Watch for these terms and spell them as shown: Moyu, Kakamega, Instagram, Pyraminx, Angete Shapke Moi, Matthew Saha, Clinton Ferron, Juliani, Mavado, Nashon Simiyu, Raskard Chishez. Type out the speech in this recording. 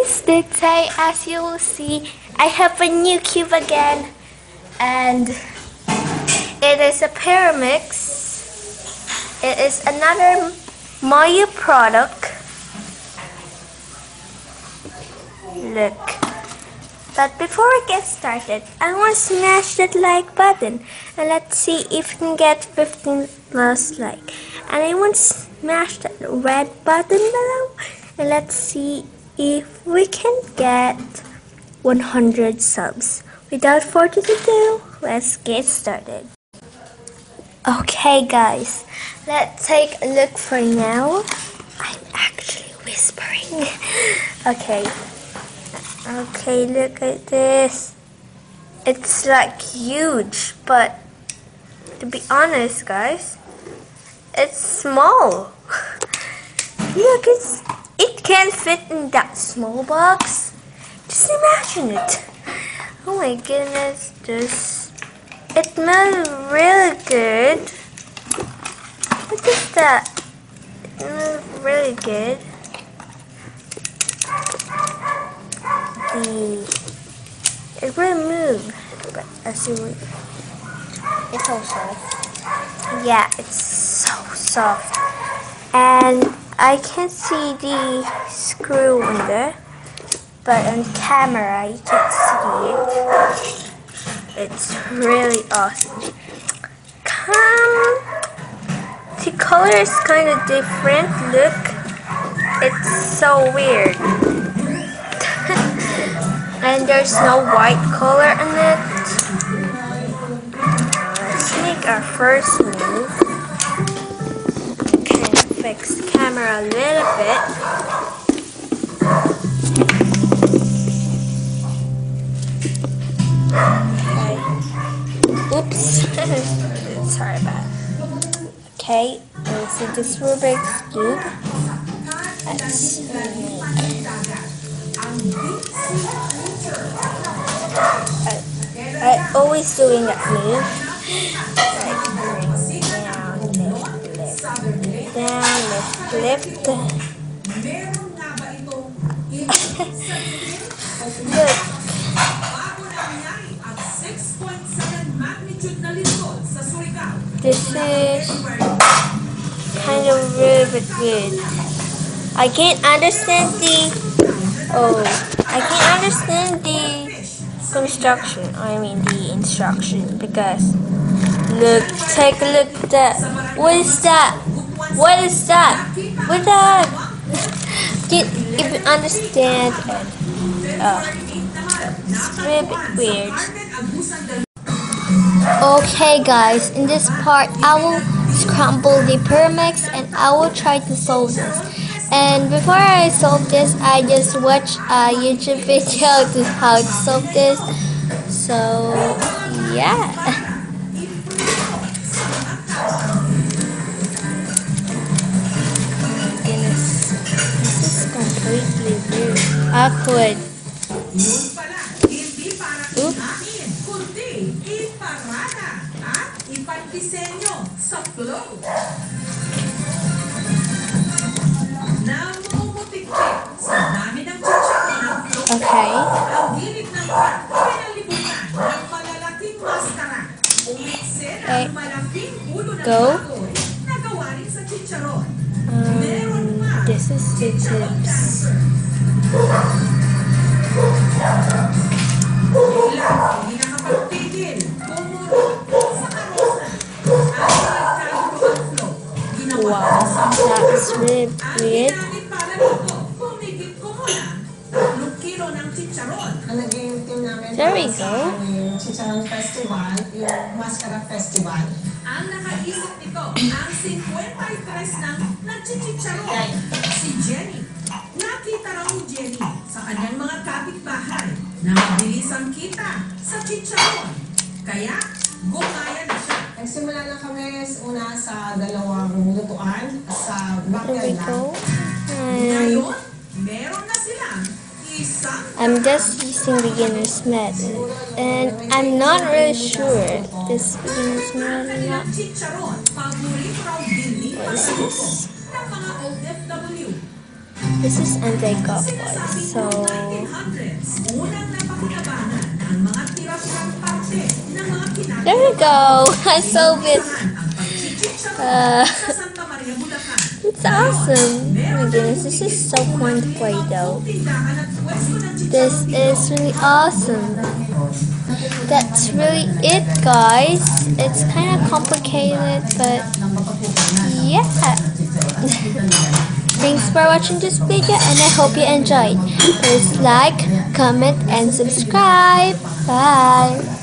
is the day. As you will see, I have a new cube again, and it is a Pyraminx. It is another Moyu product. Look. But before we get started, I want to smash that like button, and let's see if we can get 15+ like. And I want to smash that red button below, and let's see if we can get 100 subs. Without further ado, let's get started. Okay guys, let's take a look for now. I'm actually whispering. Okay, look at this. It's like huge, but to be honest guys, it's small. Look, it can fit in that small box. Just imagine it. Oh my goodness, it smells really good. What is that? It smells really good. It will move, but as you will, it's so soft. Yeah, it's so soft, and I can't see the screw in there, but on camera you can see it. It's really awesome. The color is kind of different. Look, it's so weird. And there's no white color in it. Let's make our first move. Okay, fix the camera a little bit. Okay. Oops. Sorry about it. Okay, let's see this Rubik's Cube. Let's make. I always doing that move. Like bring down, lift down, lift. Look. This is kind of really good. I can't understand the. I can't understand the construction, I mean the instruction, because look, take a look at that. What is that? What is that? What is that? Did if you understand it? It's a little bit weird. Okay guys, in this part I will scramble the Pyraminx and I will try to solve this. And before I solve this, I just watched a YouTube video to how to solve this. So, yeah. Oh my goodness. This is completely weird. Awkward. Oops. Okay. Okay. Go. This is the tips. Wow, that's really weird. There we go. I'm just using beginner's method, and I'm not really sure if this beginner's method or not. What is this? This is anti-clockwise, so there we go. I solved it. It's awesome. Oh my goodness, this is so fun to play though. This is really awesome. That's really it, guys. It's kind of complicated, but yeah. Thanks for watching this video, and I hope you enjoyed. Please like, comment, and subscribe. Bye.